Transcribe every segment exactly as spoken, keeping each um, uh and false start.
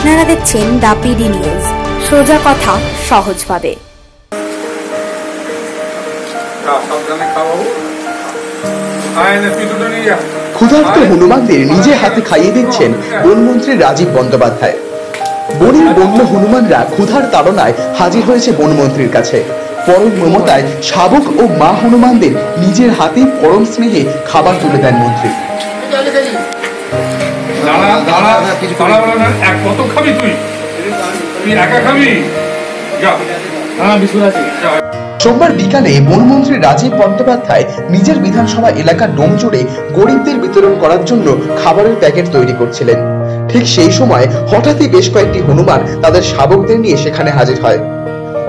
আপনারা দেখছেন the PD news, সোজা কথা সহজভাবে। ক্ষুধার্ত হনুমানদের নিজে হাতে খাইয়ে দিচ্ছেন বনমন্ত্রী রাজীব বন্দ্যোপাধ্যায়। বনের বন্য হনুমানরা ক্ষুধার তাড়নায় হাজির হয়েছে বনমন্ত্রীর কাছে। পরম মমতায় শাবক ও মা হনুমানদের নিজের হাতে পরম স্নেহে খাবার তুলে দেন মন্ত্রী। সোমবার বিকালে বনমন্ত্রী রাজীব বন্দ্যোপাধ্যায় নিজের বিধানসভা এলাকার ডোমজোড়ে গরিবদের বিতরণ করার জন্য খাবারের প্যাকেট তৈরি করছিলেন। ঠিক সেই সময় হঠাৎই বেশ কয়েকটি হনুমান তাদের শাবকদের নিয়ে সেখানে হাজির হয়।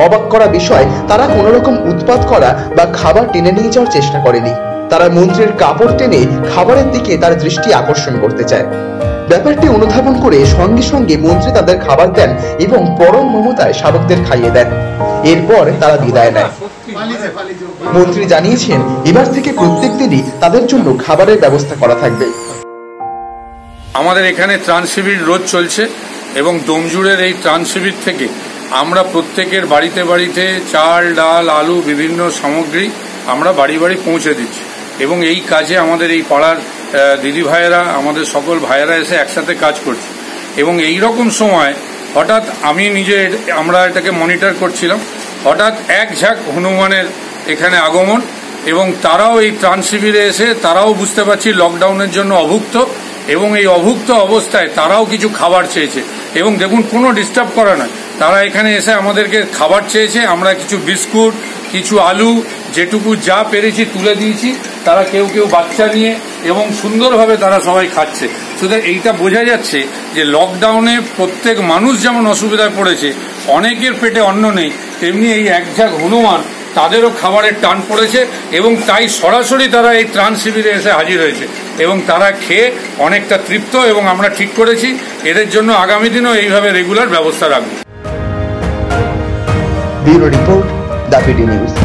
অবাক করা বিষয়, তারা কোনো রকম উৎপাত করা বা খাবার টেনে নিয়ে যাওয়ার চেষ্টা করেনি। তারা মন্ত্রীর কাপড় টেনে খাবারের দিকে তার দৃষ্টি আকর্ষণ করতে চায়। ব্যাপারটি অনুধাবন করে সঙ্গে সঙ্গে মন্ত্রী তাদের খাবার দেন এবং পরম মমতায় শাবকদের খাইয়ে দেন। এরপর তারা বিদায় নেয়। মন্ত্রী জানিয়েছেন, এবার থেকে প্রত্যেক দিনই তাদের জন্য খাবারের ব্যবস্থা করা থাকবে। আমাদের এখানে ত্রাণ শিবির রোজ চলছে এবং ডোমজুড়ের এই ত্রাণ শিবির থেকে আমরা প্রত্যেকের বাড়িতে বাড়িতে চাল, ডাল, আলু বিভিন্ন সামগ্রী আমরা বাড়ি বাড়ি পৌঁছে দিচ্ছি। এবং এই কাজে আমাদের এই পাড়ার দিদি ভাইয়েরা, আমাদের সকল ভাইয়েরা এসে একসাথে কাজ করছে। এবং এই রকম সময় হঠাৎ আমি নিজে আমরা এটাকে মনিটর করছিলাম, হঠাৎ এক ঝাঁক হনুমানের এখানে আগমন এবং তারাও এই ত্রাণ শিবিরে এসে তারাও বুঝতে পারছি লকডাউনের জন্য অভুক্ত, এবং এই অভুক্ত অবস্থায় তারাও কিছু খাবার চেয়েছে। এবং দেখুন, কোনো ডিস্টার্ব করা নয়, তারা এখানে এসে আমাদেরকে খাবার চেয়েছে। আমরা কিছু বিস্কুট, কিছু আলু, যেটুকু যা পেরেছি তুলে দিয়েছি। তারা কেউ কেউ বাচ্চা নিয়ে, এবং সুন্দরভাবে তারা সবাই খাচ্ছে। সুতরাং এইটা বোঝা যাচ্ছে যে লকডাউনে প্রত্যেক মানুষ যেমন অসুবিধায় পড়েছে, অনেকের পেটে অন্ন নেই, তেমনি এই একঝাঁক হনুমান তাদেরও খাবারের টান পড়েছে এবং তাই সরাসরি তারা এই ত্রাণ শিবিরে এসে হাজির হয়েছে এবং তারা খেয়ে অনেকটা তৃপ্ত। এবং আমরা ঠিক করেছি এদের জন্য আগামী দিনও এইভাবে রেগুলার ব্যবস্থা রাখব। Bureau report, the PD news.